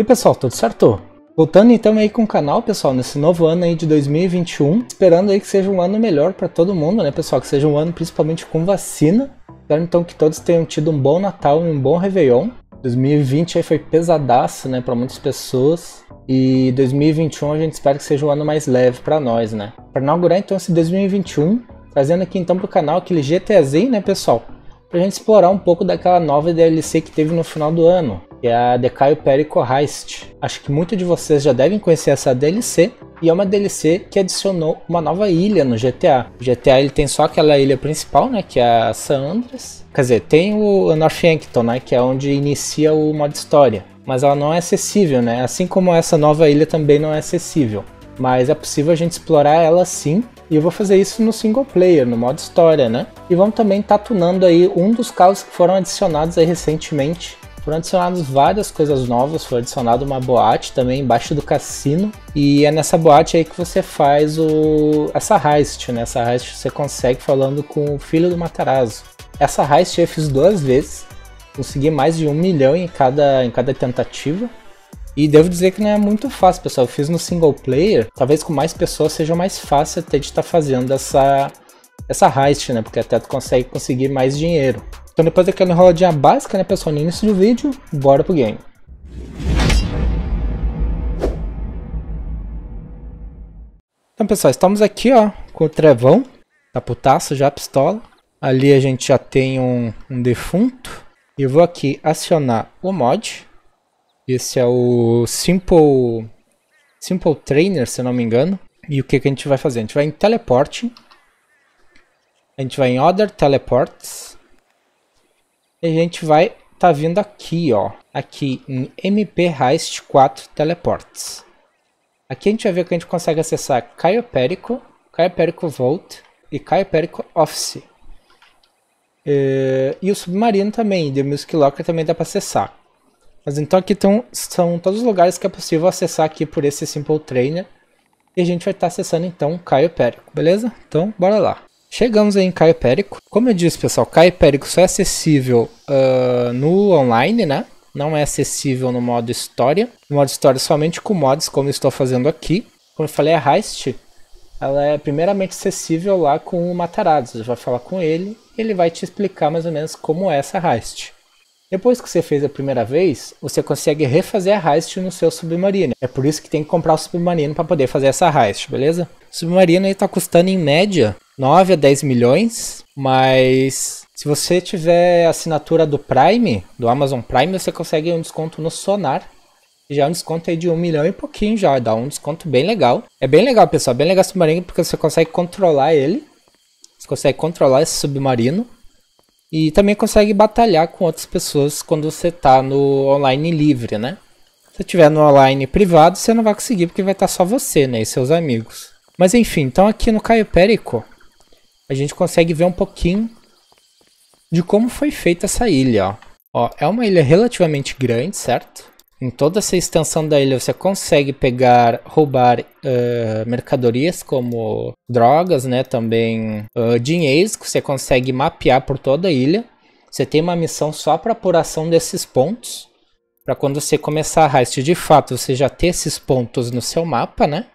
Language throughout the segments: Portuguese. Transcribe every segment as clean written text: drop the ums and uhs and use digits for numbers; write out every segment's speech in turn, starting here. E pessoal, tudo certo? Voltando então aí com o canal, pessoal, nesse novo ano aí de 2021, esperando aí que seja um ano melhor para todo mundo, né, pessoal, que seja um ano principalmente com vacina. Espero então que todos tenham tido um bom Natal e um bom Réveillon. 2020 aí foi pesadaço, né, para muitas pessoas, e 2021 a gente espera que seja um ano mais leve para nós, né. Para inaugurar então esse 2021, trazendo aqui então pro canal aquele GTAzinho, né, pessoal, pra gente explorar um pouco daquela nova DLC que teve no final do ano, que é a The Cayo Perico Heist. Acho que muitos de vocês já devem conhecer essa DLC, e é uma DLC que adicionou uma nova ilha no GTA. O GTA ele tem só aquela ilha principal, né, que é a San Andreas. Quer dizer, tem o North Yankton, né, que é onde inicia o modo história, mas ela não é acessível, né, assim como essa nova ilha também não é acessível. Mas é possível a gente explorar ela sim, e eu vou fazer isso no single player, no modo história, né. E vamos também tá tunando aí um dos carros que foram adicionados aí recentemente. Foram adicionadas várias coisas novas, foi adicionada uma boate também embaixo do cassino, e é nessa boate aí que você faz essa heist, né, essa heist você consegue falando com o filho do Matarazzo. Essa heist eu fiz 2 vezes, consegui mais de 1 milhão em cada tentativa, e devo dizer que não é muito fácil, pessoal. Eu fiz no single player, talvez com mais pessoas seja mais fácil até de estar fazendo essa heist, né, porque até tu consegue conseguir mais dinheiro. Então depois daquela enroladinha básica, né, pessoal, no início do vídeo, bora pro game. Então, pessoal, estamos aqui, ó, com o Trevão, tá putaço já, a pistola. Ali a gente já tem um defunto. E eu vou aqui acionar o mod. Esse é o Simple Trainer, se não me engano. E o que a gente vai fazer? A gente vai em Teleporting. A gente vai em Other Teleports. E a gente vai tá vindo aqui, ó, aqui em MP Heist 4 Teleports. Aqui a gente vai ver que a gente consegue acessar Cayo Perico, Cayo Perico Vault e Cayo Perico Office. E o Submarino também, The Music Locker também dá para acessar. Mas então aqui são todos os lugares que é possível acessar aqui por esse Simple Trainer. E a gente vai estar acessando então Cayo Perico, beleza? Então bora lá. Chegamos aí em Cayo Perico. Como eu disse, pessoal, Cayo Perico só é acessível no online, né? Não é acessível no modo história. No modo história somente com mods, como eu estou fazendo aqui. Como eu falei, a Heist, ela é primeiramente acessível lá com o Matarazzo. Você vai falar com ele, ele vai te explicar mais ou menos como é essa Heist. Depois que você fez a primeira vez, você consegue refazer a Heist no seu Submarino. É por isso que tem que comprar o Submarino para poder fazer essa Heist, beleza? O Submarino está custando em média 9 a 10 milhões, mas se você tiver assinatura do Prime, do Amazon Prime, você consegue um desconto no Sonar, que já é um desconto aí de 1 milhão e pouquinho já, dá um desconto bem legal. É bem legal, pessoal, bem legal o Submarino, porque você consegue controlar ele, você consegue controlar esse Submarino, e também consegue batalhar com outras pessoas quando você tá no online livre, né? Se você tiver no online privado, você não vai conseguir, porque vai estar só você, né, e seus amigos. Mas enfim, então aqui no Cayo Perico, a gente consegue ver um pouquinho de como foi feita essa ilha, ó. Ó, é uma ilha relativamente grande, certo? Em toda essa extensão da ilha você consegue pegar, roubar mercadorias como drogas, né? Também dinheiros que você consegue mapear por toda a ilha. Você tem uma missão só para apuração desses pontos, para quando você começar a heist de fato você já ter esses pontos no seu mapa, né?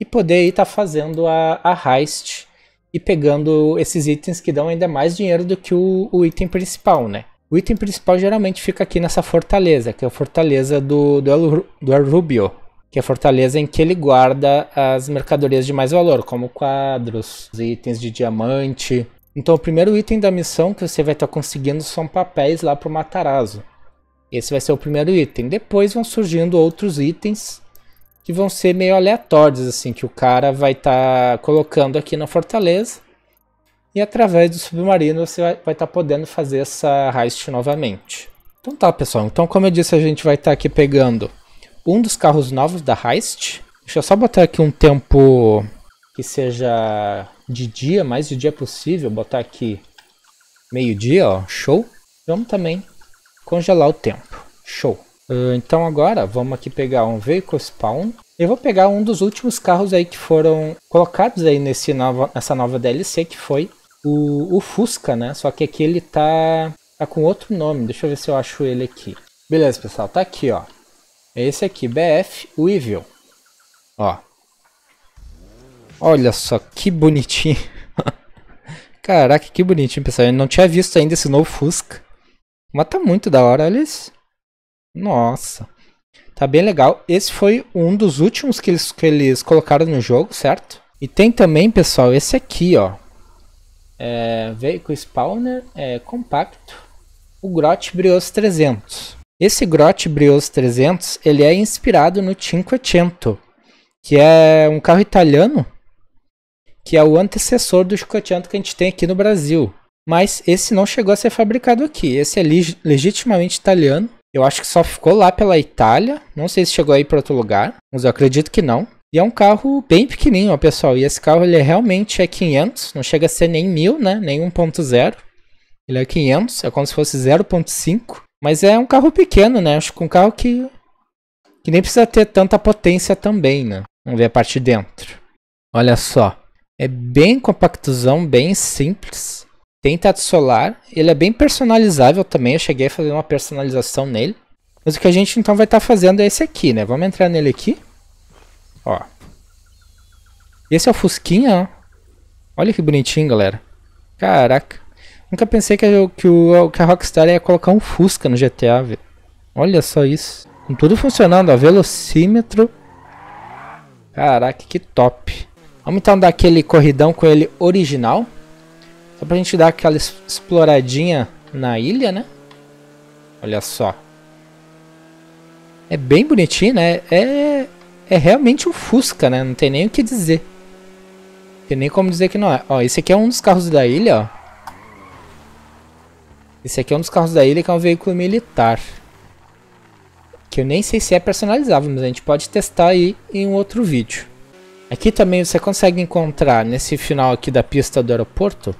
E poder estar fazendo a heist e pegando esses itens que dão ainda mais dinheiro do que o item principal, né? O item principal geralmente fica aqui nessa fortaleza, que é a fortaleza do El Rubio, que é a fortaleza em que ele guarda as mercadorias de mais valor, como quadros, itens de diamante. Então o primeiro item da missão que você vai estar conseguindo são papéis lá pro Matarazzo. Esse vai ser o primeiro item. Depois vão surgindo outros itens que vão ser meio aleatórios, assim, que o cara vai estar colocando aqui na fortaleza, e através do submarino você vai estar podendo fazer essa heist novamente. Então tá, pessoal, então como eu disse, a gente vai estar aqui pegando um dos carros novos da heist. Deixa eu só botar aqui um tempo que seja de dia, mais de dia possível, botar aqui meio-dia, ó, show. Vamos também congelar o tempo, show. Então agora vamos aqui pegar um veículo spawn. Eu vou pegar um dos últimos carros aí que foram colocados aí nessa nova DLC, que foi o Fusca, né? Só que aqui ele tá com outro nome. Deixa eu ver se eu acho ele aqui. Beleza, pessoal, tá aqui, ó. É esse aqui, BF Weevil. Ó. Olha só, que bonitinho. Caraca, que bonitinho, pessoal. Eu não tinha visto ainda esse novo Fusca. Mas tá muito da hora, olha isso. Nossa. Tá bem legal. Esse foi um dos últimos que eles colocaram no jogo, certo? E tem também, pessoal, esse aqui, ó. É, veículo spawner, é, compacto. O Grotti Brioso 300. Esse Grotti Brioso 300, ele é inspirado no Cinquecento, que é um carro italiano, que é o antecessor do Cinquecento que a gente tem aqui no Brasil. Mas esse não chegou a ser fabricado aqui, esse é legitimamente italiano. Eu acho que só ficou lá pela Itália, não sei se chegou aí para outro lugar, mas eu acredito que não. E é um carro bem pequenininho, ó, pessoal, e esse carro ele realmente é 500, não chega a ser nem 1000, né, nem 1.0. Ele é 500, é como se fosse 0.5. Mas é um carro pequeno, né? Acho que um carro que nem precisa ter tanta potência também, né? Vamos ver a parte de dentro. Olha só. É bem compactozão, bem simples. Tem teto solar. Ele é bem personalizável também. Eu cheguei a fazer uma personalização nele. Mas o que a gente então vai estar fazendo é esse aqui, né? Vamos entrar nele aqui. Ó. Esse é o Fusquinha, ó. Olha que bonitinho, galera. Caraca. Nunca pensei que a Rockstar ia colocar um Fusca no GTA, velho. Olha só isso. Com tudo funcionando, ó. Velocímetro. Caraca, que top. Vamos então dar aquele corridão com ele original. Só pra gente dar aquela exploradinha na ilha, né? Olha só. É bem bonitinho, né? É realmente um Fusca, né? Não tem nem o que dizer. Não tem nem como dizer que não é. Ó, esse aqui é um dos carros da ilha, ó. Esse aqui é um dos carros da ilha, que é um veículo militar. Que eu nem sei se é personalizável, mas a gente pode testar aí em um outro vídeo. Aqui também você consegue encontrar, nesse final aqui da pista do aeroporto,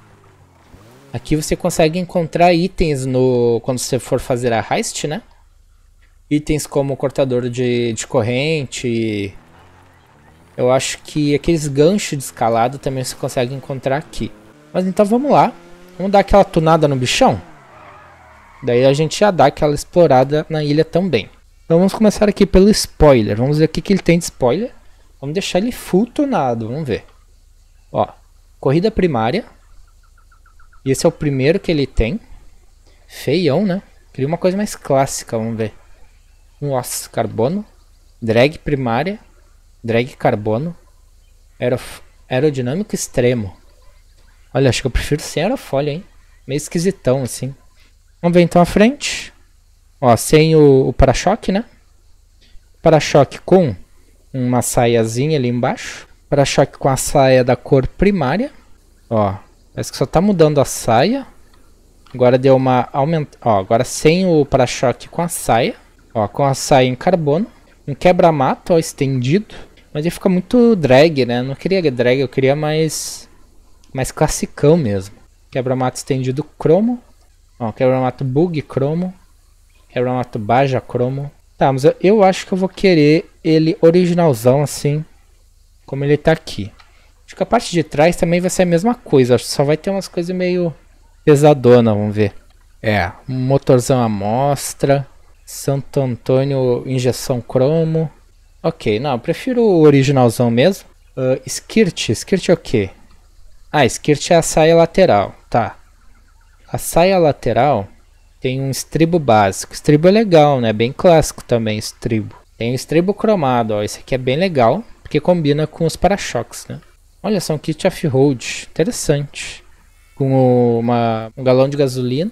aqui você consegue encontrar itens no quando você for fazer a heist, né? Itens como cortador de corrente. Eu acho que aqueles ganchos de escalada também você consegue encontrar aqui. Mas então vamos lá. Vamos dar aquela tunada no bichão? Daí a gente já dá aquela explorada na ilha também. Então vamos começar aqui pelo spoiler. Vamos ver o que ele tem de spoiler. Vamos deixar ele full tunado, vamos ver. Ó, corrida primária. E esse é o primeiro que ele tem. Feião, né? Queria uma coisa mais clássica, vamos ver. Nossa, carbono. Drag primária. Drag carbono. Aerodinâmico extremo. Olha, acho que eu prefiro sem aerofólio, hein? Meio esquisitão, assim. Vamos ver então a frente. Ó, sem o para-choque, né? Para-choque com uma saiazinha ali embaixo. Para-choque com a saia da cor primária. Ó, parece que só tá mudando a saia. Agora deu uma aumenta. Ó, agora sem o para-choque com a saia. Ó, com a saia em carbono. Um quebra-mato, ó, estendido. Mas ele fica muito drag, né? Eu não queria drag, eu queria mais classicão mesmo. Quebra-mato estendido cromo. Ó, quebra-mato bug cromo, quebra-mato baja cromo. Tá, mas eu acho que eu vou querer ele originalzão assim, como ele tá aqui. Acho que a parte de trás também vai ser a mesma coisa, acho que só vai ter umas coisas meio pesadona, vamos ver. É, um motorzão à mostra, Santo Antônio injeção cromo. Ok, não, eu prefiro o originalzão mesmo. Skirt é o quê? Ah, skirt é a saia lateral, tá. A saia lateral tem um estribo básico. Estribo é legal, né? Bem clássico também, estribo. Tem um estribo cromado, ó. Esse aqui é bem legal, porque combina com os para-choques, né? Olha só, um kit off-road. Interessante. Com um galão de gasolina.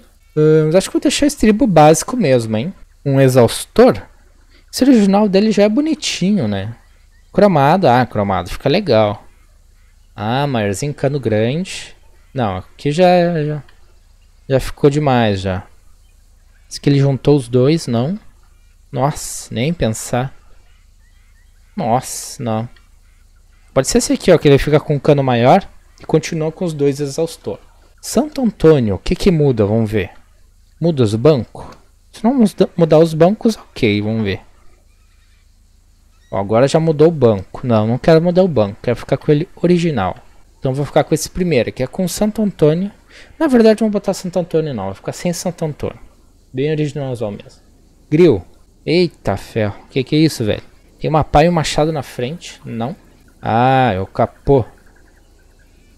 Mas acho que vou deixar o estribo básico mesmo, hein? Um exaustor. Esse original dele já é bonitinho, né? Cromado. Ah, cromado. Fica legal. Ah, mas em cano grande. Não, aqui já ficou demais, já. Diz que ele juntou os dois, não. Nossa, nem pensar. Nossa, não. Pode ser esse aqui, ó, que ele fica com um cano maior e continua com os dois exaustor. Santo Antônio, o que que muda? Vamos ver. Muda os bancos? Se não mudar os bancos, ok, vamos ver. Ó, agora já mudou o banco. Não, não quero mudar o banco, quero ficar com ele original. Então vou ficar com esse primeiro, que é com Santo Antônio. Na verdade, vou botar Santo Antônio não, vou ficar sem Santo Antônio. Bem originalzão mesmo. Grill. Eita ferro, que é isso, velho? Tem uma pá e um machado na frente, não? Ah, é o capô.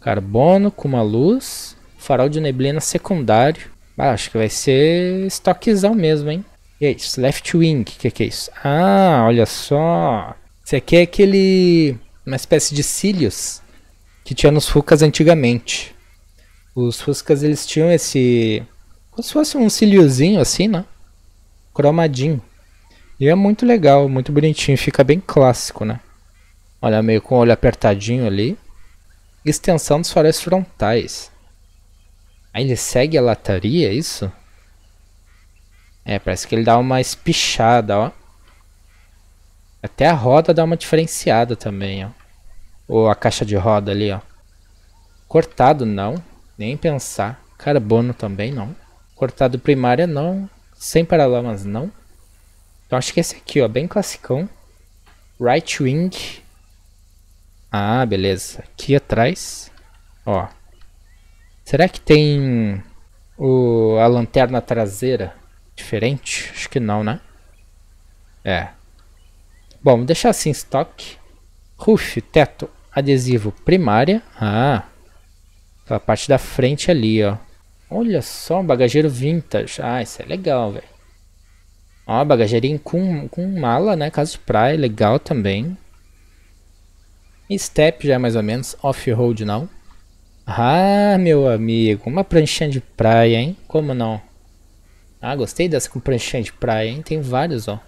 Carbono com uma luz, farol de neblina secundário. Ah, acho que vai ser estoquezão mesmo, hein? E é isso, left wing, que é isso? Ah, olha só. Isso aqui é aquele... uma espécie de cílios que tinha nos Fuscas antigamente. Os Fuscas, eles tinham esse... como se fosse um cíliozinho assim, né? Cromadinho. E é muito legal, muito bonitinho, fica bem clássico, né? Olha, meio com o olho apertadinho ali. Extensão dos faróis frontais. Aí ele segue a lataria, é isso? É, parece que ele dá uma espichada, ó. Até a roda dá uma diferenciada também, ó. Ou a caixa de roda ali, ó. Cortado não, nem pensar. Carbono também não. Cortado primária não. Sem paralamas não. Então acho que esse aqui, ó, bem classicão. Right wing. Ah, beleza. Aqui atrás, ó. Será que tem a lanterna traseira diferente? Acho que não, né? É. Bom, vou deixar assim em estoque. Roof, teto, adesivo primária. Ah, a parte da frente ali, ó. Olha só, um bagageiro vintage. Ah, isso é legal, velho. Ó, bagageirinho com mala, né? Casa de praia, legal também. Step já é mais ou menos. Off-road não. Ah, meu amigo, uma pranchinha de praia, hein? Como não? Ah, gostei dessa com pranchinha de praia, hein? Tem vários, ó.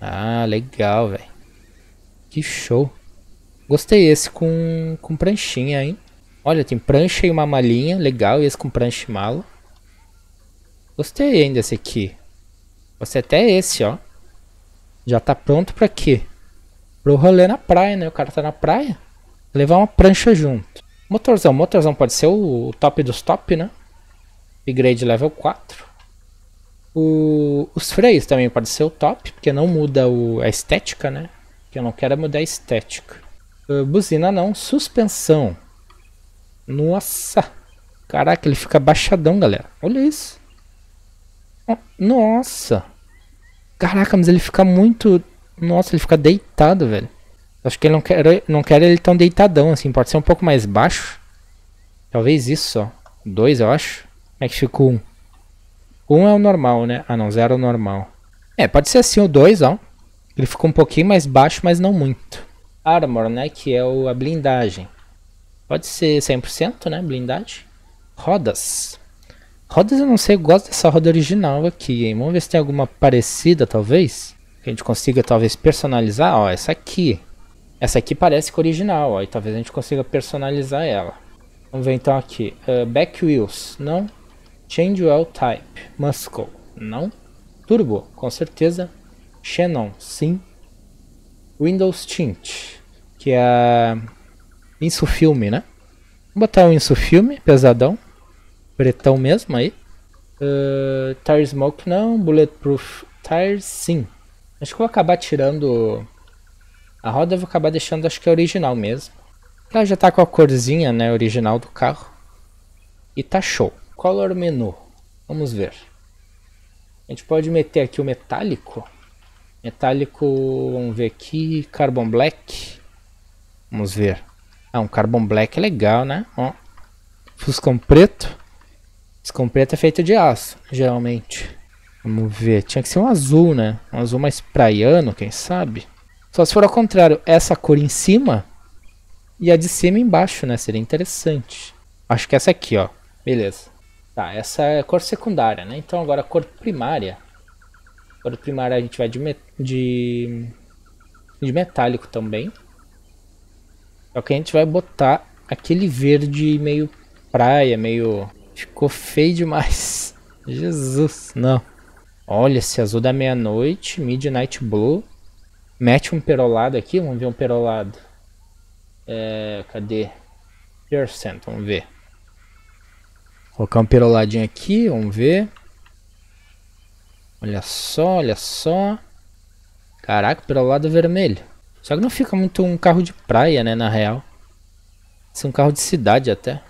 Ah, legal, velho. Que show. Gostei esse com pranchinha, hein? Olha, tem prancha e uma malinha. Legal, esse com prancha e mala. Gostei ainda desse aqui. Gostei até esse, ó. Já tá pronto pra quê? Pro rolê na praia, né? O cara tá na praia. Levar uma prancha junto. Motorzão pode ser o top dos top, né? Upgrade level 4. Os freios também pode ser o top, porque não muda a estética, né? Porque eu não quero mudar a estética. Buzina não, suspensão. Nossa! Caraca, ele fica baixadão, galera. Olha isso. Nossa! Caraca, mas ele fica muito... nossa, ele fica deitado, velho. Acho que ele não quer ele tão deitadão assim. Pode ser um pouco mais baixo. Talvez isso, ó. 2, eu acho. Como é que ficou 1? 1 é o normal, né? Ah, não. 0 é o normal. É, pode ser assim o 2, ó. Ele ficou um pouquinho mais baixo, mas não muito. Armor, né? Que é a blindagem. Pode ser 100%, né? Blindagem. Rodas. Rodas eu não sei. Eu gosto dessa roda original aqui, hein? Vamos ver se tem alguma parecida, talvez. Que a gente consiga, talvez, personalizar. Ó, essa aqui. Essa aqui parece que é original, ó, e talvez a gente consiga personalizar ela. Vamos ver então aqui. Back wheels, não. Change wheel type, muscle, não. Turbo, com certeza. Xenon, sim. Windows tint, que é insufilme, né? Vou botar um insufilme, pesadão. Pretão mesmo aí. Tire smoke, não. Bulletproof tires, sim. Acho que eu vou acabar tirando... a roda eu vou acabar deixando, acho que é original mesmo. Ela já tá com a corzinha, né, original do carro. E tá show. Color menu. Vamos ver. A gente pode meter aqui o metálico. Metálico, vamos ver aqui. Carbon black. Vamos ver. Ah, um carbon black é legal, né? Ó. Fuscão preto. Fuscão preto é feito de aço, geralmente. Vamos ver. Tinha que ser um azul, né? Um azul mais praiano, quem sabe? Só se for ao contrário, essa cor em cima e a de cima embaixo, né? Seria interessante. Acho que essa aqui, ó. Beleza. Tá, essa é a cor secundária, né? Então agora a cor primária. A cor primária a gente vai de metálico também. Só que a gente vai botar aquele verde meio praia, meio... ficou feio demais. Jesus, não. Olha, esse azul da meia-noite, Midnight Blue. Mete um perolado aqui, vamos ver um perolado. É, cadê? Percent, vamos ver. Vou colocar um peroladinho aqui, vamos ver. Olha só, olha só. Caraca, perolado vermelho. Só que não fica muito um carro de praia, né, na real. Isso é um carro de cidade até.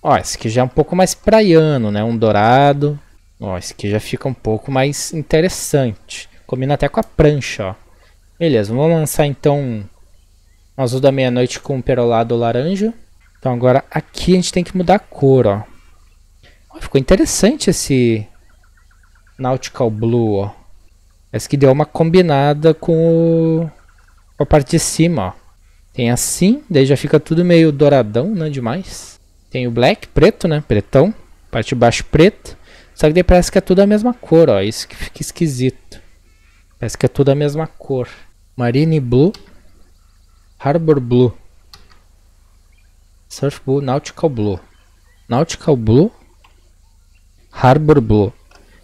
Ó, esse aqui já é um pouco mais praiano, né, um dourado. Ó, esse aqui já fica um pouco mais interessante. Combina até com a prancha, ó. Beleza, vamos lançar então um azul da meia-noite com um perolado laranja. Então agora aqui a gente tem que mudar a cor, ó. Ficou interessante esse Nautical Blue, ó. Parece que deu uma combinada com a parte de cima, ó. Tem assim, daí já fica tudo meio douradão, né, demais. Tem o black, preto, né, pretão. Parte de baixo, preto. Só que daí parece que é tudo a mesma cor, ó. Isso que fica esquisito. Parece que é tudo a mesma cor. Marine Blue. Harbor Blue. Surf Blue, Nautical Blue. Nautical Blue. Harbor Blue.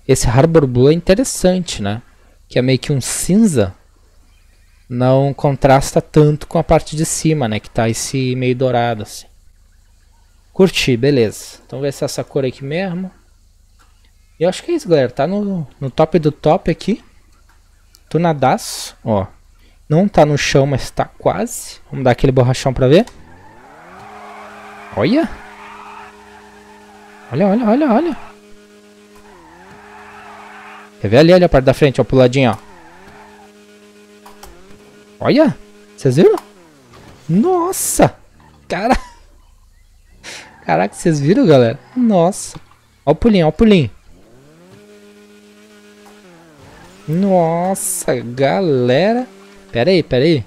Esse Harbor Blue é interessante, né? Que é meio que um cinza. Não contrasta tanto com a parte de cima, né? Que tá esse meio dourado, assim. Curti, beleza. Então vai ser essa cor aqui mesmo. E eu acho que é isso, galera. Tá no top do top aqui. Tunadaço, ó. Não tá no chão, mas tá quase. Vamos dar aquele borrachão pra ver. Olha! Olha, olha, olha, olha. Quer ver ali, olha a parte da frente, ó, pro ladinho, ó. Olha, vocês viram? Nossa, cara. Caraca, vocês viram, galera? Nossa. Ó o pulinho, ó o pulinho. Nossa, galera. Pera aí. Pera aí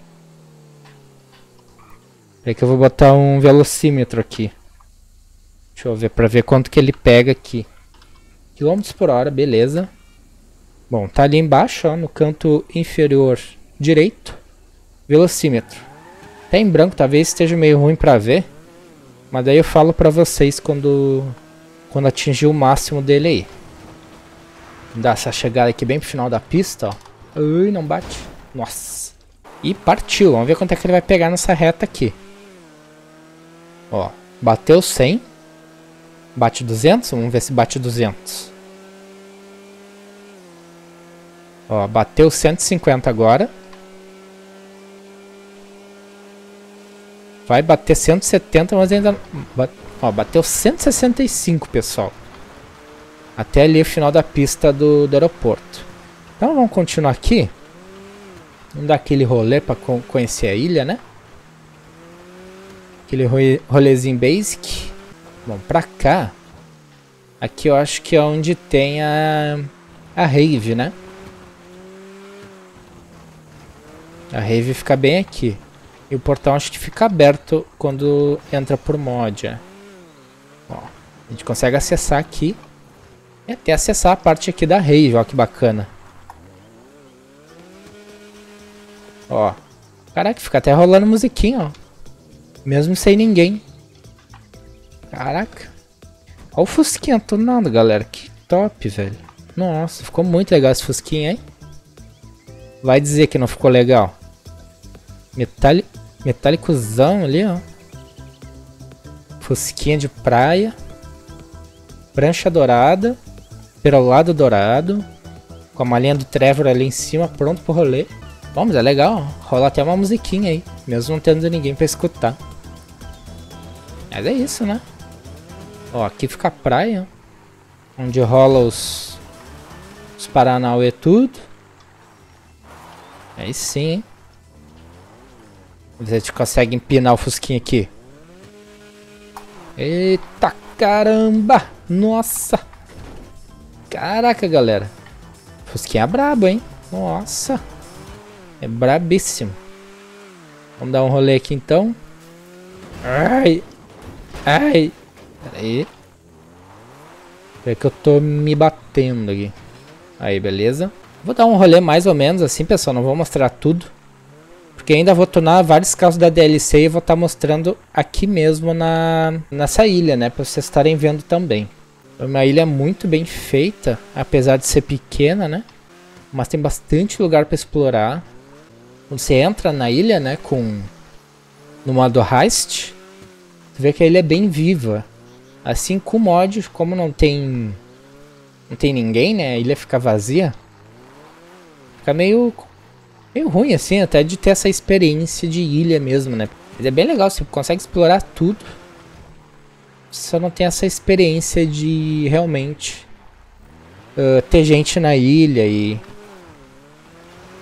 que eu vou botar um velocímetro aqui. Deixa eu ver, pra ver quanto que ele pega aqui. Quilômetros por hora, beleza. Bom, tá ali embaixo, ó, no canto inferior direito, velocímetro. Tá em branco, talvez esteja meio ruim pra ver, mas daí eu falo pra vocês quando atingir o máximo dele aí. Dá essa chegada aqui bem pro final da pista, ó. Ui, não bate. Nossa. E partiu, vamos ver quanto é que ele vai pegar nessa reta aqui. Ó, bateu 100. Bate 200, vamos ver se bate 200. Ó, bateu 150 agora. Vai bater 170, mas ainda... Ó, bateu 165, pessoal. Até ali o final da pista do aeroporto. Então vamos continuar aqui. Vamos dar aquele rolê pra conhecer a ilha, né? Aquele rolezinho basic. Bom, pra cá... Aqui eu acho que é onde tem a rave, né? A rave fica bem aqui. E o portão acho que fica aberto quando entra por mod. É. Ó, a gente consegue acessar aqui. E até acessar a parte aqui da rave. Ó, que bacana. Ó. Caraca, fica até rolando musiquinha, ó. Mesmo sem ninguém. Caraca. Ó o fusquinha tunado, galera. Que top, velho. Nossa, ficou muito legal esse fusquinha, hein? Vai dizer que não ficou legal. Metálicozão ali, ó. Fusquinha de praia. Prancha dourada. Perolado dourado. Com a malinha do Trevor ali em cima, pronto pro rolê. Bom, mas é legal, ó. Rola até uma musiquinha aí. Mesmo não tendo ninguém pra escutar. Mas é isso, né? Ó, aqui fica a praia. Onde rola os Paranauê tudo. Aí sim, hein? Vamos ver se a gente consegue empinar o fusquinha aqui. Eita caramba! Nossa! Caraca, galera. Fusquinha é brabo, hein? Nossa! É brabíssimo. Vamos dar um rolê aqui, então. Ai! Ai! Pera aí. Pera que eu tô me batendo aqui. Aí, beleza. Vou dar um rolê mais ou menos assim, pessoal. Não vou mostrar tudo. Porque ainda vou tunar vários carros da DLC e vou estar mostrando aqui mesmo nessa ilha, né? Para vocês estarem vendo também. É uma ilha muito bem feita, apesar de ser pequena, né? Mas tem bastante lugar para explorar. Quando você entra na ilha, né? No modo Heist, você vê que a ilha é bem viva. Assim com o mod, como não tem ninguém, né? A ilha fica vazia. Fica meio ruim, assim, até de ter essa experiência de ilha mesmo, né? Mas é bem legal, você consegue explorar tudo. Só não tem essa experiência de realmente ter gente na ilha e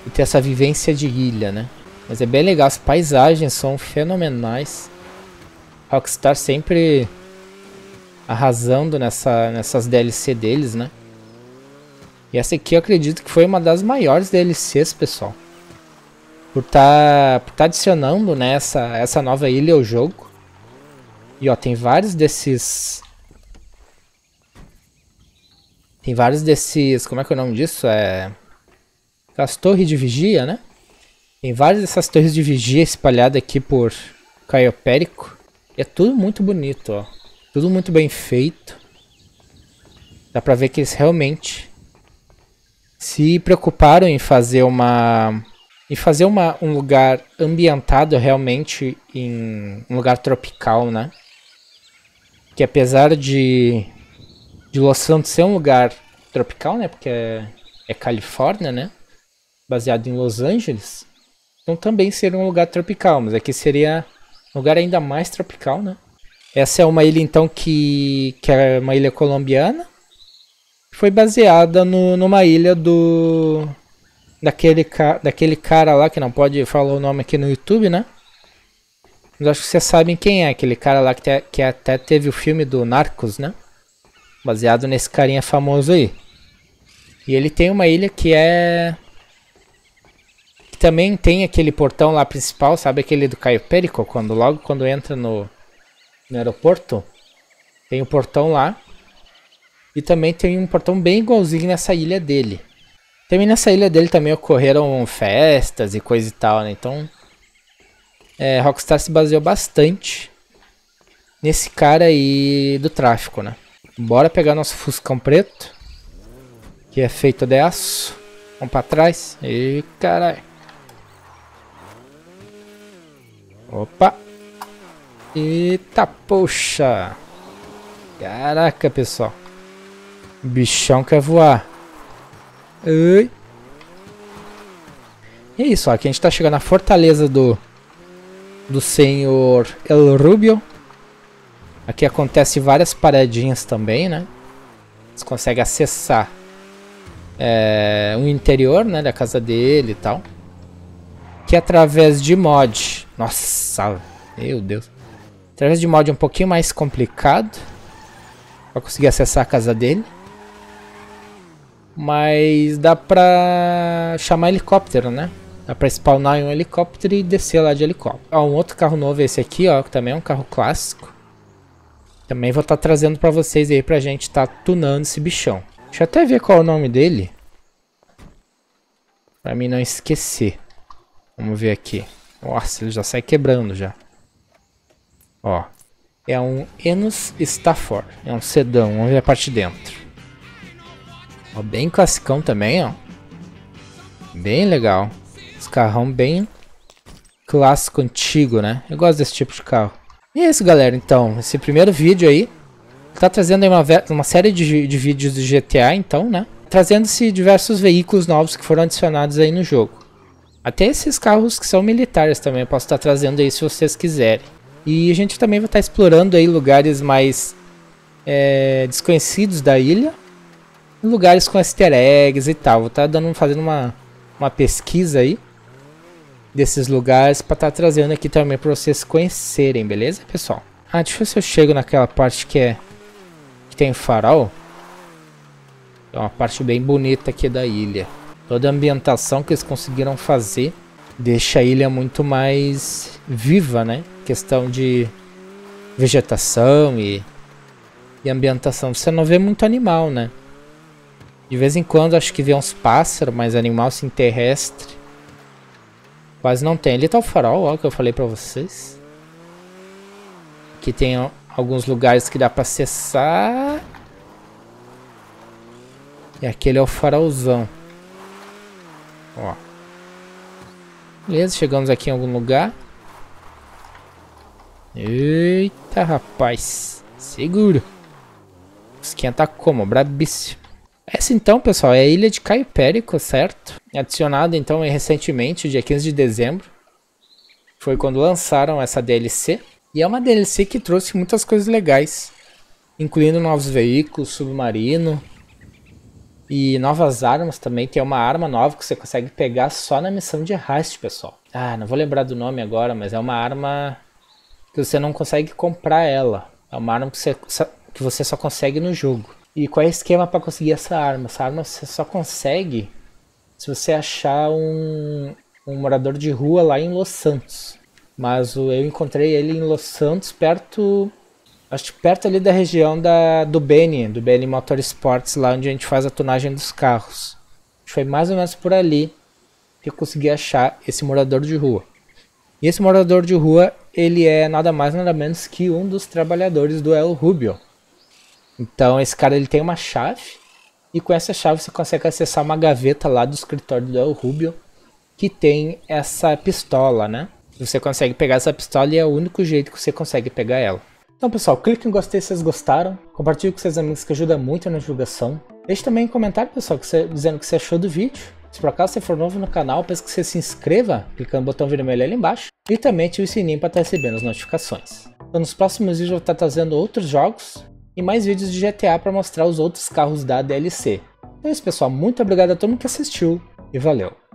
e ter essa vivência de ilha, né? Mas é bem legal, as paisagens são fenomenais. Rockstar sempre arrasando nessas DLC deles, né? E essa aqui eu acredito que foi uma das maiores DLCs, pessoal. Por tá adicionando, né, essa nova ilha ao jogo. E ó, tem vários desses... Como é que é o nome disso? É... As torres de vigia, né? Tem várias dessas torres de vigia espalhadas aqui por Cayo Perico. E é tudo muito bonito, ó. Tudo muito bem feito. Dá pra ver que eles realmente se preocuparam em fazer um lugar ambientado realmente em um lugar tropical, né? Que apesar de Los Santos ser um lugar tropical, né? Porque é Califórnia, né? Baseado em Los Angeles. Então também seria um lugar tropical, mas aqui seria um lugar ainda mais tropical, né? Essa é uma ilha então que é uma ilha colombiana. Foi baseada numa ilha daquele cara lá que não pode falar o nome aqui no YouTube, né? Mas acho que vocês sabem quem é aquele cara lá que até teve o filme do Narcos, né? Baseado nesse carinha famoso aí. E ele tem uma ilha que também tem aquele portão lá principal, sabe aquele do Cayo Perico? Logo quando entra no aeroporto, tem um portão lá. E também tem um portão bem igualzinho nessa ilha dele. Também nessa ilha dele também ocorreram festas e coisa e tal, né? Então, Rockstar se baseou bastante nesse cara aí do tráfico, né? Bora pegar nosso Fuscão preto, que é feito de aço. Vamos pra trás. E caralho. Opa. Eita, poxa. Caraca, pessoal. O bichão quer voar. Ui. E é isso, ó. Aqui a gente tá chegando na fortaleza do senhor El Rubio. Aqui acontece várias paradinhas também, né? Você consegue acessar o interior, né, da casa dele e tal. Que através de mod... Nossa, meu Deus. Através de mod é um pouquinho mais complicado pra conseguir acessar a casa dele. Mas dá pra chamar helicóptero, né? Dá pra spawnar em um helicóptero e descer lá de helicóptero. Ó, um outro carro novo é esse aqui, ó. Que também é um carro clássico. Também vou estar trazendo pra vocês aí pra gente tá tunando esse bichão. Deixa eu até ver qual é o nome dele. Pra mim não esquecer. Vamos ver aqui. Nossa, ele já sai quebrando já. Ó. É um Enus Staford. É um sedão. Vamos ver a parte de dentro. Bem classicão também, ó. Bem legal. Esse carrão bem clássico, antigo, né? Eu gosto desse tipo de carro. E é isso, galera. Então, esse primeiro vídeo aí tá trazendo aí uma série de vídeos do GTA, então, né? Trazendo-se diversos veículos novos que foram adicionados aí no jogo. Até esses carros que são militares também eu posso estar trazendo aí se vocês quiserem. E a gente também vai estar explorando aí lugares mais desconhecidos da ilha. Lugares com easter eggs e tal. Vou estar fazendo uma pesquisa aí desses lugares para estar trazendo aqui também para vocês conhecerem, beleza, pessoal? Ah, deixa eu ver se eu chego naquela parte que tem farol. É uma parte bem bonita aqui da ilha. Toda a ambientação que eles conseguiram fazer deixa a ilha muito mais viva, né? Questão de vegetação e ambientação. Você não vê muito animal, né? De vez em quando acho que vê uns pássaros, mas animal assim terrestre quase não tem. Ali tá o farol, ó, que eu falei pra vocês. Aqui tem alguns lugares que dá pra acessar. E aquele é o farolzão. Ó. Beleza, chegamos aqui em algum lugar. Eita, rapaz. Seguro. Esquenta como, brabíssimo. Essa então, pessoal, é a ilha de Cayo Perico, certo? Adicionada então recentemente, dia 15 de dezembro. Foi quando lançaram essa DLC. E é uma DLC que trouxe muitas coisas legais. Incluindo novos veículos, submarino. E novas armas também, tem uma arma nova que você consegue pegar só na missão de heist, pessoal. Ah, não vou lembrar do nome agora, mas é uma arma que você não consegue comprar ela. É uma arma que você só consegue no jogo. E qual é o esquema para conseguir essa arma? Essa arma você só consegue se você achar um morador de rua lá em Los Santos. Mas eu encontrei ele em Los Santos, perto... acho que perto ali da região do BN Motorsports, lá onde a gente faz a tunagem dos carros. Foi mais ou menos por ali que eu consegui achar esse morador de rua. E esse morador de rua, ele é nada mais nada menos que um dos trabalhadores do El Rubio. Então esse cara, ele tem uma chave, e com essa chave você consegue acessar uma gaveta lá do escritório do El Rubio, que tem essa pistola, né? Você consegue pegar essa pistola e é o único jeito que você consegue pegar ela. Então pessoal, clique em gostei se vocês gostaram, compartilhe com seus amigos que ajuda muito na divulgação. Deixe também um comentário, pessoal, dizendo o que você achou do vídeo. Se por acaso você for novo no canal, peço que você se inscreva, clicando no botão vermelho ali embaixo. E também ative o sininho para estar recebendo as notificações. Então nos próximos vídeos eu vou estar trazendo outros jogos e mais vídeos de GTA para mostrar os outros carros da DLC. Então é isso pessoal, muito obrigado a todo mundo que assistiu e valeu!